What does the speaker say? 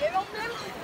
John.